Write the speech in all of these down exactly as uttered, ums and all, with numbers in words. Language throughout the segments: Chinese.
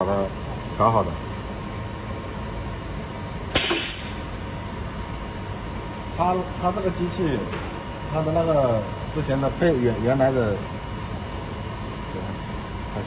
把它搞好的。它它这个机器，它的那个之前的配原原来的，对，还是。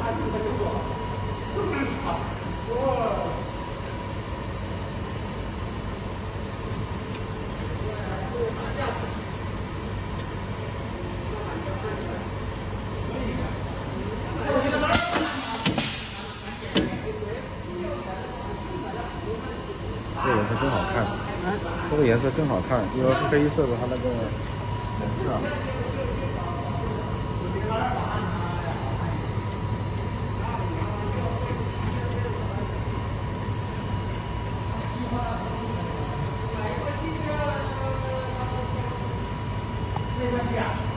他值得多少？不能少，我。 这个颜色更好看，这个颜色更好看，因为是黑色的，它那个颜色。没关系啊。